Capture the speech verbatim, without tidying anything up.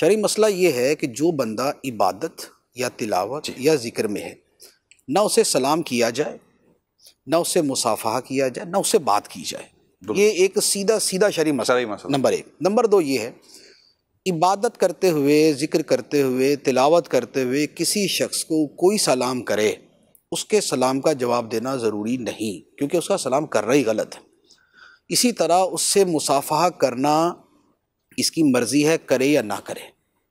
शरई मसला ये है कि जो बंदा इबादत या तिलावत या जिक्र में है, ना उसे सलाम किया जाए, ना उससे मुसाफहा किया जाए, ना उससे बात की जाए। ये एक सीधा सीधा शरई मसला नंबर एक। नंबर दो ये है, इबादत करते हुए, जिक्र करते हुए, तिलावत करते हुए किसी शख्स को कोई सलाम करे, उसके सलाम का जवाब देना ज़रूरी नहीं, क्योंकि उसका सलाम करना ही गलत है। इसी तरह उससे मुसाफहा करना इसकी मर्ज़ी है, करे या ना करे।